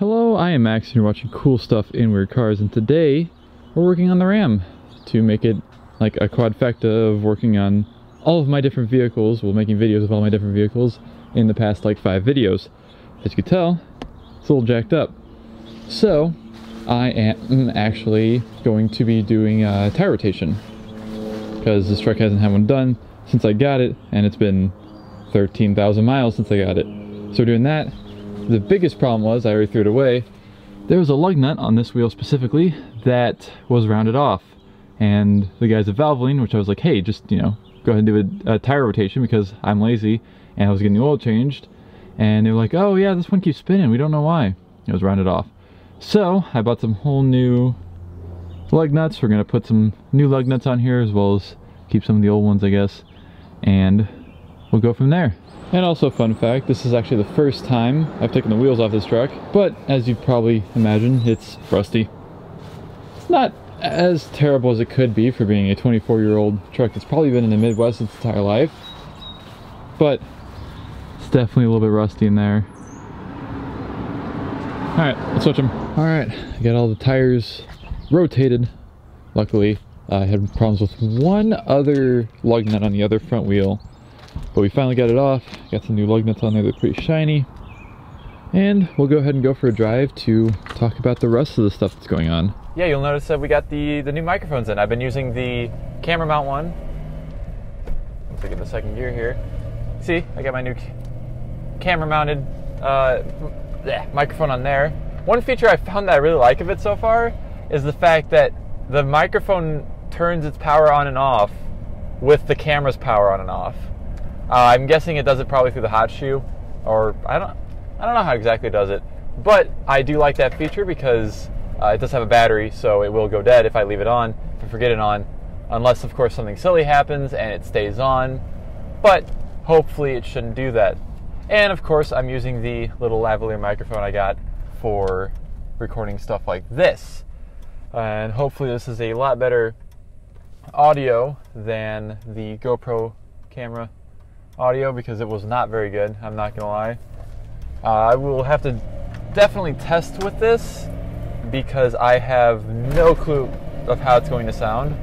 Hello, I am Max and you're watching Cool Stuff in Weird Cars, and today we're working on the Ram to make it like a quadfecta of working on all of my different vehicles, well, making videos of all my different vehicles in the past like 5 videos. As you can tell, it's a little jacked up. So I am actually going to be doing a tire rotation because this truck hasn't had one done since I got it, and it's been 13,000 miles since I got it. So doing that, the biggest problem was, I already threw it away, there was a lug nut on this wheel specifically that was rounded off. And the guys at Valvoline, which I was like, hey, just, go ahead and do a tire rotation because I'm lazy and I was getting the oil changed. And they were like, oh yeah, this one keeps spinning, we don't know why. It was rounded off. So I bought some whole new lug nuts. We're gonna put some new lug nuts on here as well as keep some of the old ones, I guess. And we'll go from there. And also, fun fact, this is actually the first time I've taken the wheels off this truck, but as you probably imagine, it's rusty. It's not as terrible as it could be for being a 24-year-old truck that's probably been in the Midwest its entire life, but it's definitely a little bit rusty in there. Alright, let's switch them. Alright, I got all the tires rotated. Luckily, I had problems with one other lug nut on the other front wheel. But we finally got it off, got some new lug nuts on there, they're pretty shiny. And we'll go ahead and go for a drive to talk about the rest of the stuff that's going on. Yeah, you'll notice that we got the new microphones in. I've been using the camera mount one. Let's get the second gear here. See, I got my new camera mounted microphone on there. One feature I found that I really like of it so far is the fact that the microphone turns its power on and off with the camera's power on and off. I'm guessing it does it probably through the hot shoe, or I don't know how exactly it does it, but I do like that feature because it does have a battery, so it will go dead if I leave it on, if I forget it on, unless of course something silly happens and it stays on, but hopefully it shouldn't do that. And of course I'm using the little lavalier microphone I got for recording stuff like this, and hopefully this is a lot better audio than the GoPro camera audio, because it was not very good, I'm not gonna lie. I will have to definitely test with this because I have no clue of how it's going to sound.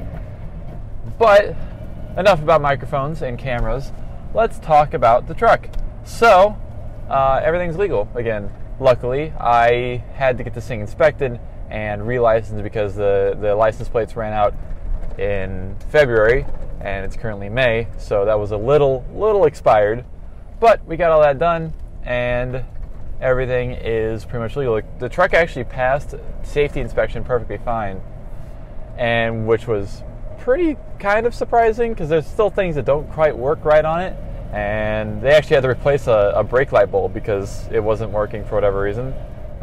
But enough about microphones and cameras, let's talk about the truck. So everything's legal again. Luckily, I had to get this thing inspected and relicensed because the license plates ran out in February. And it's currently May, so that was a little expired, but we got all that done and everything is pretty much legal. The truck actually passed safety inspection perfectly fine, and which was pretty kind of surprising because there's still things that don't quite work right on it, and they actually had to replace a brake light bulb because it wasn't working for whatever reason.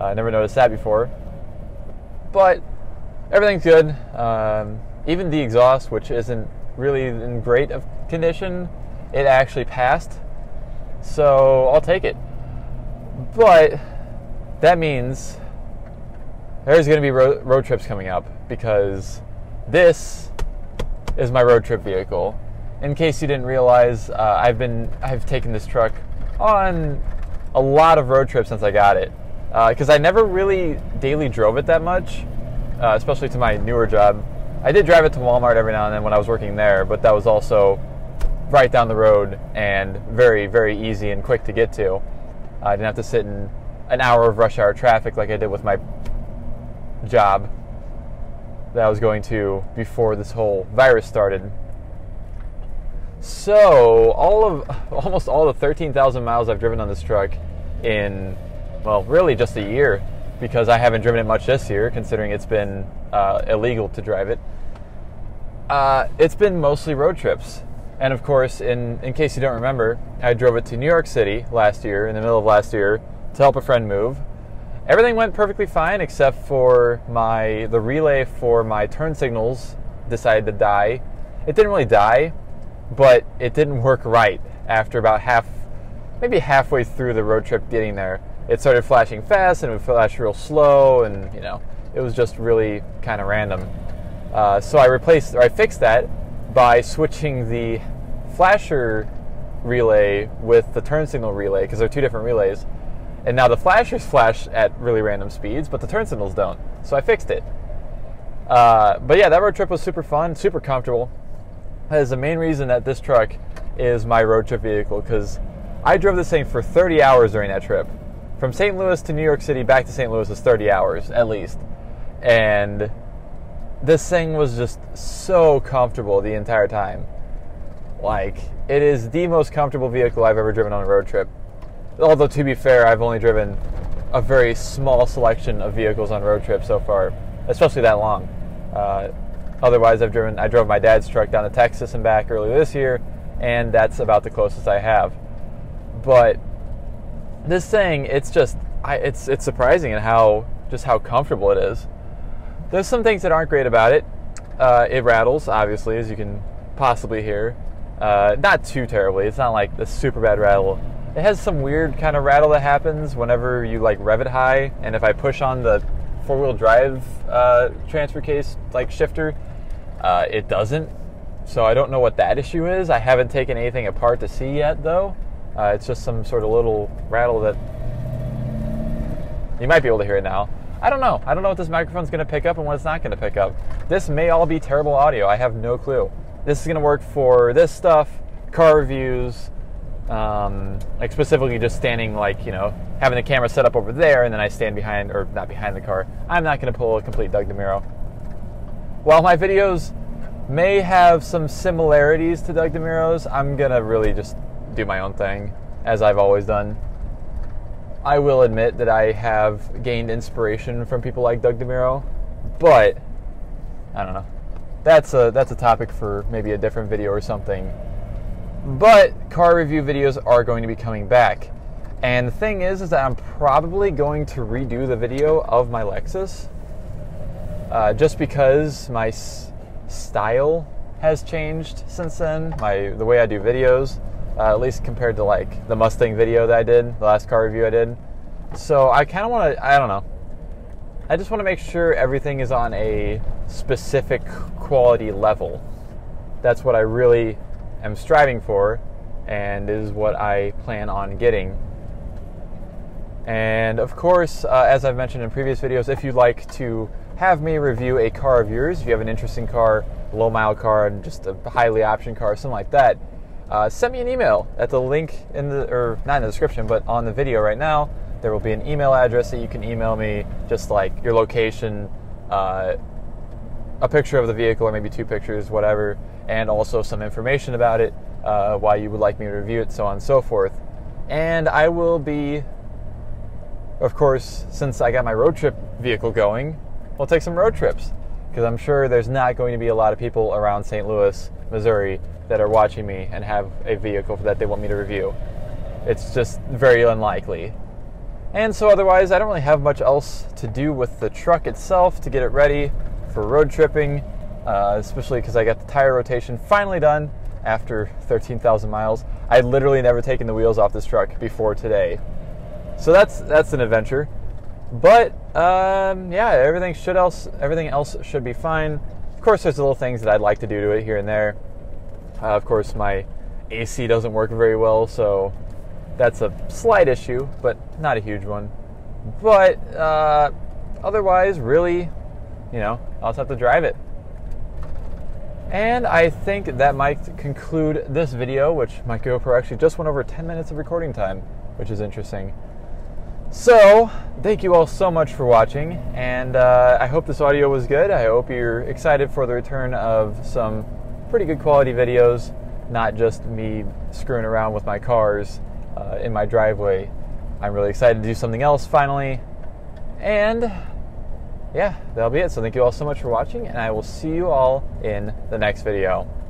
I never noticed that before, but everything's good. Even the exhaust, which isn't really in great of condition, it actually passed, so I'll take it. But that means there's going to be road trips coming up because this is my road trip vehicle. In case you didn't realize, I've taken this truck on a lot of road trips since I got it, because I never really daily drove it that much, especially to my newer job. I did drive it to Walmart every now and then when I was working there, but that was also right down the road and very, very easy and quick to get to. I didn't have to sit in an hour of rush hour traffic like I did with my job that I was going to before this whole virus started. So almost all the 13,000 miles I've driven on this truck in, well, really just a year, because I haven't driven it much this year, considering it's been illegal to drive it. It's been mostly road trips. And of course, in case you don't remember, I drove it to New York City last year, in the middle of last year, to help a friend move. Everything went perfectly fine except for the relay for my turn signals decided to die. It didn't really die, but it didn't work right after about maybe halfway through the road trip getting there. It started flashing fast and it would flash real slow, and it was just really kind of random. So I fixed that by switching the flasher relay with the turn signal relay, because they're two different relays. And now the flashers flash at really random speeds, but the turn signals don't. So I fixed it. But yeah, that road trip was super fun, super comfortable. That is the main reason that this truck is my road trip vehicle, because I drove this thing for 30 hours during that trip. From St. Louis to New York City back to St. Louis was 30 hours at least. And this thing was just so comfortable the entire time. Like, it is the most comfortable vehicle I've ever driven on a road trip. Although, to be fair, I've only driven a very small selection of vehicles on road trips so far, especially that long. Otherwise, I drove my dad's truck down to Texas and back earlier this year, and that's about the closest I have. But this thing, it's just, it's surprising at how comfortable it is. There's some things that aren't great about it. It rattles, obviously, as you can possibly hear. Not too terribly. It's not like the super bad rattle. It has some weird kind of rattle that happens whenever you like rev it high, and if I push on the four-wheel drive transfer case like shifter, it doesn't. So I don't know what that issue is. I haven't taken anything apart to see yet, though. It's just some sort of little rattle that you might be able to hear it now. I don't know. I don't know what this microphone's going to pick up and what it's not going to pick up. This may all be terrible audio. I have no clue. This is going to work for this stuff, car reviews. Like specifically just standing, like, you know, having the camera set up over there and then I stand behind, or not behind the car. I'm not going to pull a complete Doug DeMuro. While my videos may have some similarities to Doug DeMuro's, I'm going to really just do my own thing, as I've always done. I will admit that I have gained inspiration from people like Doug DeMuro, but I don't know. That's a topic for maybe a different video or something. But car review videos are going to be coming back. And the thing is that I'm probably going to redo the video of my Lexus. Just because my style has changed since then. The way I do videos. At least compared to like the Mustang video that I did. The last car review I did. So I kind of want to, I don't know. I just want to make sure everything is on a specific quality level. That's what I really am striving for, and is what I plan on getting. And of course, as I've mentioned in previous videos, if you'd like to have me review a car of yours, if you have an interesting car, low mile car, and just a highly optioned car, something like that, send me an email at the link in the, or not in the description, but on the video right now, there will be an email address that you can email me, just like your location, a picture of the vehicle, or maybe two pictures, whatever, and also some information about it, why you would like me to review it, so on and so forth. And I will be, of course, since I got my road trip vehicle going, we'll take some road trips, because I'm sure there's not going to be a lot of people around St. Louis, Missouri, that are watching me and have a vehicle that they want me to review. It's just very unlikely. And so otherwise, I don't really have much else to do with the truck itself to get it ready for road tripping. Especially because I got the tire rotation finally done after 13,000 miles. I had literally never taken the wheels off this truck before today. So that's an adventure. But yeah, everything else should be fine. Of course, there's little things that I'd like to do to it here and there. Of course, my AC doesn't work very well, so that's a slight issue, but not a huge one. But otherwise, really, you know, I'll just have to drive it. And I think that might conclude this video, which my GoPro actually just went over 10 minutes of recording time, which is interesting. So, thank you all so much for watching, and I hope this audio was good. I hope you're excited for the return of some pretty good quality videos, not just me screwing around with my cars in my driveway. I'm really excited to do something else finally, and yeah, that'll be it. So thank you all so much for watching, and I will see you all in the next video.